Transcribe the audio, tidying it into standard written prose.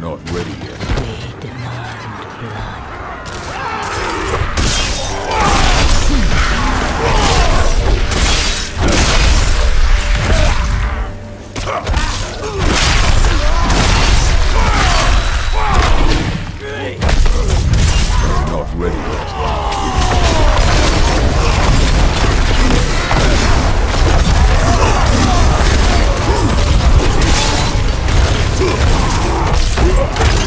not ready yet. We demand blood. Not ready yet.